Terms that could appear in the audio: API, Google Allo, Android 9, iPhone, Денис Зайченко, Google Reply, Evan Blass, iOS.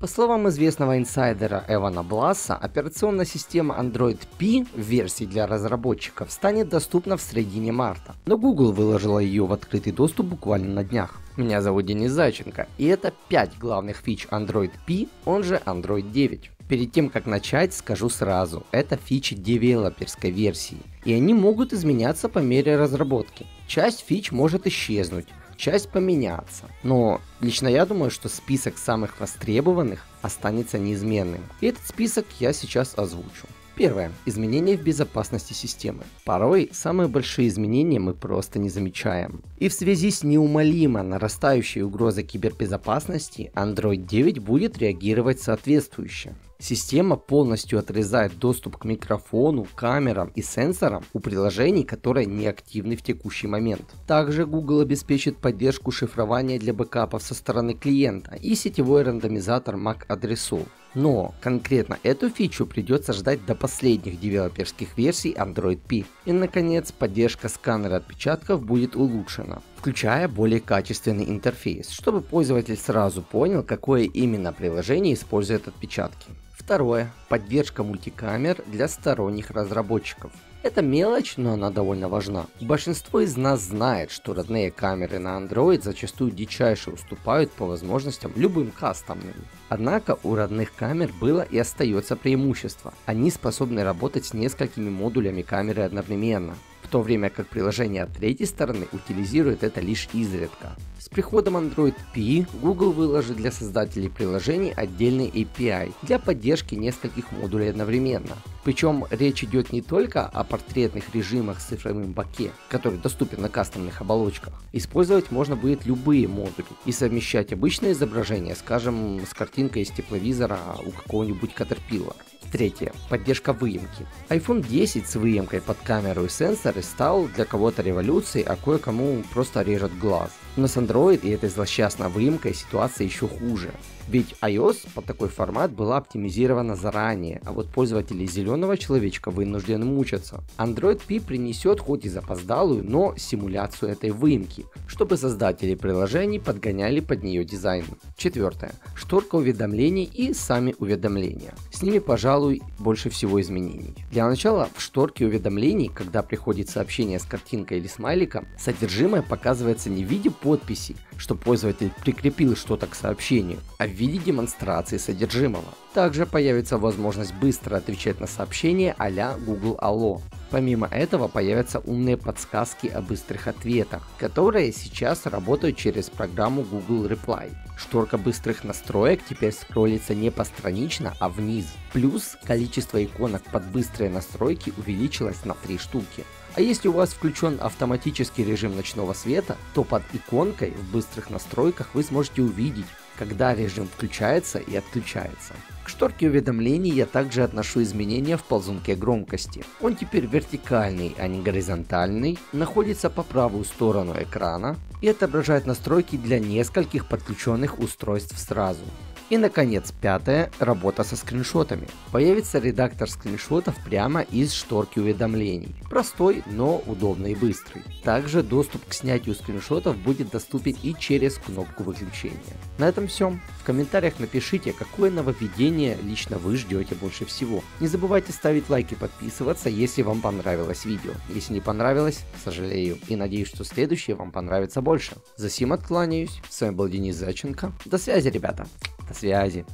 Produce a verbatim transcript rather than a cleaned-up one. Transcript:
По словам известного инсайдера Эвана Бласса, операционная система Android пи в версии для разработчиков станет доступна в середине марта, но Google выложила ее в открытый доступ буквально на днях. Меня зовут Денис Зайченко, и это пять главных фич Android пи, он же Android девять. Перед тем как начать, скажу сразу, это фичи девелоперской версии, и они могут изменяться по мере разработки. Часть фич может исчезнуть, часть поменяться, но лично я думаю, что список самых востребованных останется неизменным, и этот список я сейчас озвучу. Первое. Изменения в безопасности системы. Порой самые большие изменения мы просто не замечаем. И в связи с неумолимо нарастающей угрозой кибербезопасности Android девять будет реагировать соответствующе. Система полностью отрезает доступ к микрофону, камерам и сенсорам у приложений, которые не активны в текущий момент. Также Google обеспечит поддержку шифрования для бэкапов со стороны клиента и сетевой рандомизатор мак адресов. Но конкретно эту фичу придется ждать до последних девелоперских версий Android пи. И наконец, поддержка сканера отпечатков будет улучшена, включая более качественный интерфейс, чтобы пользователь сразу понял, какое именно приложение использует отпечатки. Второе. Поддержка мультикамер для сторонних разработчиков. Это мелочь, но она довольно важна. Большинство из нас знает, что родные камеры на Android зачастую дичайше уступают по возможностям любым кастомным. Однако у родных камер было и остается преимущество. Они способны работать с несколькими модулями камеры одновременно, в то время как приложение от третьей стороны утилизирует это лишь изредка. С приходом Android пи Google выложит для создателей приложений отдельный эй пи ай для поддержки нескольких модулей одновременно. Причем речь идет не только о портретных режимах с цифровым баке, который доступен на кастомных оболочках. Использовать можно будет любые модули и совмещать обычное изображение, скажем, с картинкой из тепловизора у какого-нибудь Caterpillar. Третье. Поддержка выемки. iPhone десять с выемкой под камеру и сенсоры стал для кого-то революцией, а кое-кому просто режет глаз. Но с Android и этой злосчастной выемкой ситуация еще хуже. Ведь iOS под такой формат была оптимизирована заранее, а вот пользователи зеленого человечка вынуждены мучаться. Android пи принесет хоть и запоздалую, но симуляцию этой выемки, чтобы создатели приложений подгоняли под нее дизайн. Четвертое. Шторка уведомлений и сами уведомления. С ними, пожалуй, больше всего изменений. Для начала, в шторке уведомлений, когда приходит сообщение с картинкой или смайликом, содержимое показывается не в виде подписи, что пользователь прикрепил что-то к сообщению, а в виде демонстрации содержимого. Также появится возможность быстро отвечать на сообщения а-ля Google Allo. Помимо этого появятся умные подсказки о быстрых ответах, которые сейчас работают через программу Google Reply. Шторка быстрых настроек теперь скроллится не постранично, а вниз. Плюс количество иконок под быстрые настройки увеличилось на три штуки. А если у вас включен автоматический режим ночного света, то под иконкой в быстрых настройках вы сможете увидеть, когда режим включается и отключается. К шторке уведомлений я также отношу изменения в ползунке громкости. Он теперь вертикальный, а не горизонтальный, находится по правую сторону экрана и отображает настройки для нескольких подключенных устройств сразу. И наконец, пятое, работа со скриншотами. Появится редактор скриншотов прямо из шторки уведомлений. Простой, но удобный и быстрый. Также доступ к снятию скриншотов будет доступен и через кнопку выключения. На этом все. В комментариях напишите, какое нововведение лично вы ждете больше всего. Не забывайте ставить лайк и подписываться, если вам понравилось видео. Если не понравилось, сожалею, и надеюсь, что следующее вам понравится больше. За сим откланяюсь. С вами был Денис Зайченко. До связи, ребята. До связи.